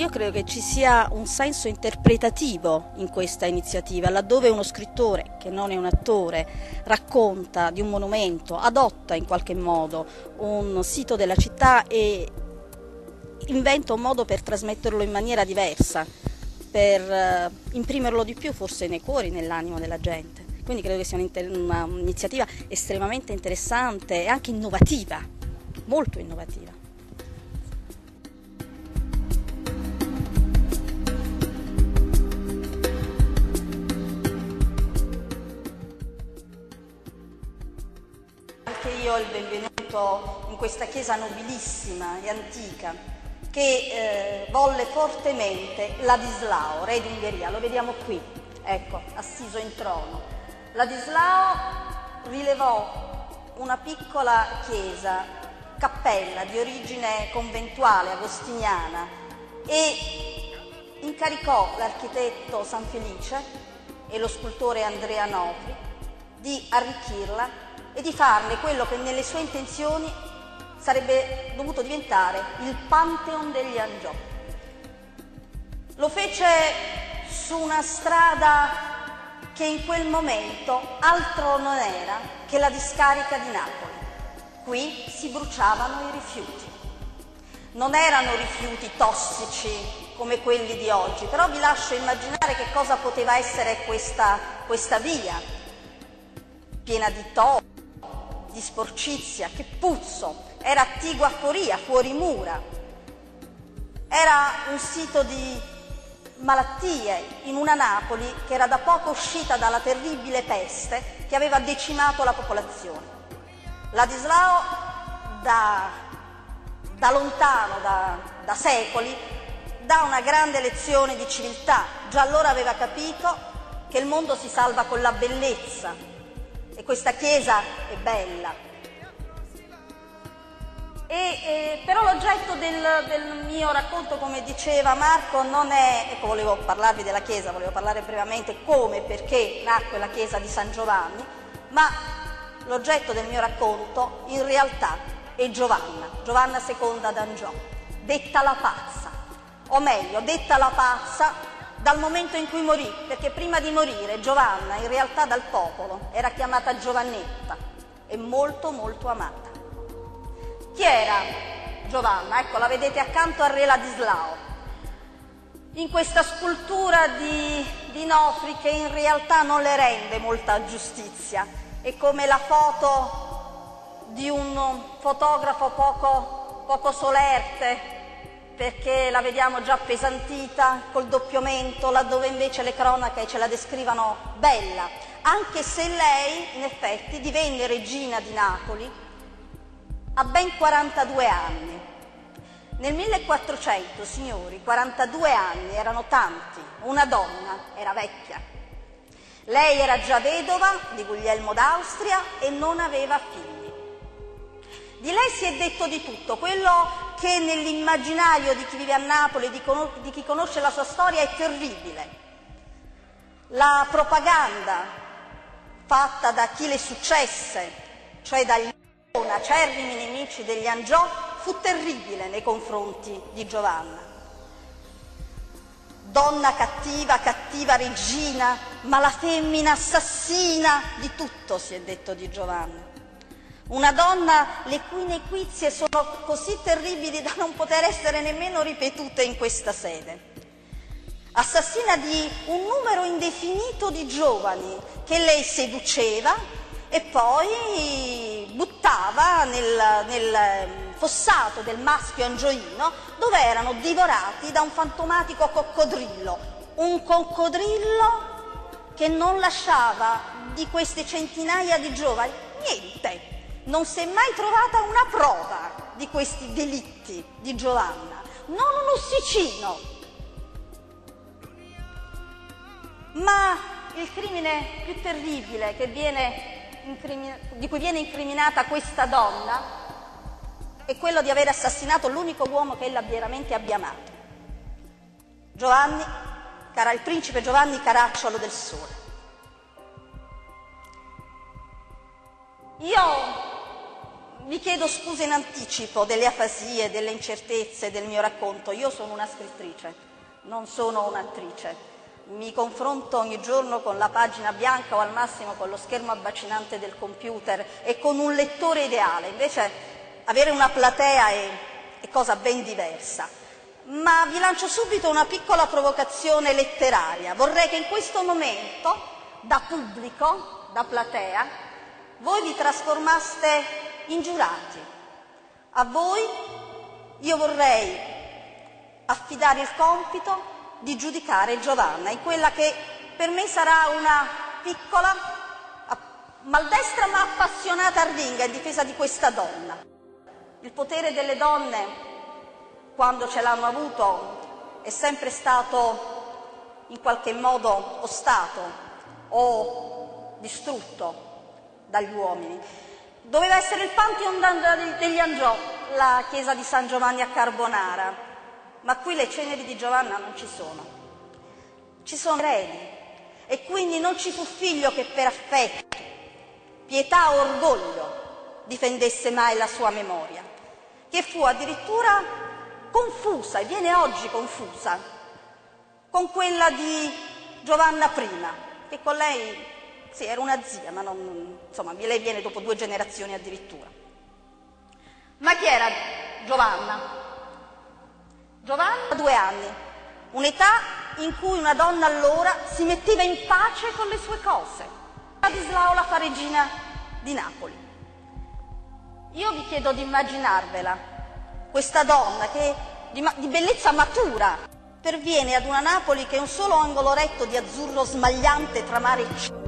Io credo che ci sia un senso interpretativo in questa iniziativa, laddove uno scrittore, che non è un attore, racconta di un monumento, adotta in qualche modo un sito della città e inventa un modo per trasmetterlo in maniera diversa, per imprimerlo di più forse nei cuori, nell'animo della gente. Quindi credo che sia un'iniziativa estremamente interessante e anche innovativa, molto innovativa. Io il benvenuto in questa chiesa nobilissima e antica che volle fortemente Ladislao, re d'Ungheria. Lo vediamo qui, ecco, assiso in trono. Ladislao rilevò una piccola chiesa, cappella di origine conventuale agostiniana, e incaricò l'architetto San Felice e lo scultore Andrea Novi di arricchirla e di farne quello che nelle sue intenzioni sarebbe dovuto diventare il Pantheon degli Angiò. Lo fece su una strada che in quel momento altro non era che la discarica di Napoli. Qui si bruciavano i rifiuti. Non erano rifiuti tossici come quelli di oggi, però vi lascio immaginare che cosa poteva essere questa via, piena di topi, di sporcizia, che puzzo, era attigua a Coria, fuori mura, era un sito di malattie in una Napoli che era da poco uscita dalla terribile peste che aveva decimato la popolazione. Ladislao da lontano, da secoli, dà una grande lezione di civiltà. Già allora aveva capito che il mondo si salva con la bellezza, e questa chiesa è bella. Però l'oggetto del mio racconto, come diceva Marco, non è... Ecco, volevo parlarvi della chiesa, volevo parlare brevemente come e perché nacque la chiesa di San Giovanni, ma l'oggetto del mio racconto in realtà è Giovanna II d'Angiò, detta la pazza, o meglio, detta la pazza dal momento in cui morì, perché prima di morire Giovanna in realtà dal popolo era chiamata Giovannetta e molto molto amata. Chi era Giovanna? Ecco, la vedete accanto al re Ladislao, in questa scultura di Nofri che in realtà non le rende molta giustizia, è come la foto di un fotografo poco solerte, perché la vediamo già appesantita, col doppio mento, laddove invece le cronache ce la descrivono bella, anche se lei, in effetti, divenne regina di Napoli a ben 42 anni. Nel 1400, signori, 42 anni erano tanti, una donna era vecchia. Lei era già vedova di Guglielmo d'Austria e non aveva figli. Di lei si è detto di tutto, quello che nell'immaginario di chi vive a Napoli, di chi conosce la sua storia, è terribile. La propaganda fatta da chi le successe, cioè dagli acerrimi nemici degli Angiò, fu terribile nei confronti di Giovanna. Donna cattiva, cattiva regina, mala femmina, assassina, di tutto si è detto di Giovanna. Una donna le cui nequizie sono così terribili da non poter essere nemmeno ripetute in questa sede. Assassina di un numero indefinito di giovani che lei seduceva e poi buttava nel fossato del Maschio Angioino, dove erano divorati da un fantomatico coccodrillo. Un coccodrillo che non lasciava di queste centinaia di giovani niente. Non si è mai trovata una prova di questi delitti di Giovanna, non un ossicino. Ma il crimine più terribile di cui viene incriminata questa donna è quello di aver assassinato l'unico uomo che ella veramente abbia amato, il principe Giovanni Caracciolo del Sole. Io vi chiedo scusa in anticipo delle afasie, delle incertezze del mio racconto. Io sono una scrittrice, non sono un'attrice. Mi confronto ogni giorno con la pagina bianca o al massimo con lo schermo abbacinante del computer e con un lettore ideale. Invece avere una platea è cosa ben diversa. Ma vi lancio subito una piccola provocazione letteraria. Vorrei che in questo momento, da pubblico, da platea, voi vi trasformaste in giurati. A voi io vorrei affidare il compito di giudicare Giovanna in quella che per me sarà una piccola, maldestra ma appassionata arringa in difesa di questa donna. Il potere delle donne, quando ce l'hanno avuto, è sempre stato in qualche modo ostato o distrutto dagli uomini. Doveva essere il Pantheon degli Angiò, la chiesa di San Giovanni a Carbonara, ma qui le ceneri di Giovanna non ci sono. Ci sono eredi e quindi non ci fu figlio che per affetto, pietà o orgoglio difendesse mai la sua memoria, che fu addirittura confusa e viene oggi confusa con quella di Giovanna I, che con lei sì, era una zia, ma non, insomma, lei viene dopo 2 generazioni addirittura. Ma chi era Giovanna? Giovanna 2 anni, un'età in cui una donna allora si metteva in pace con le sue cose. Ladislao la fa regina di Napoli. Io vi chiedo di immaginarvela, questa donna che di bellezza matura perviene ad una Napoli che è un solo angolo retto di azzurro smagliante tra mare e cielo.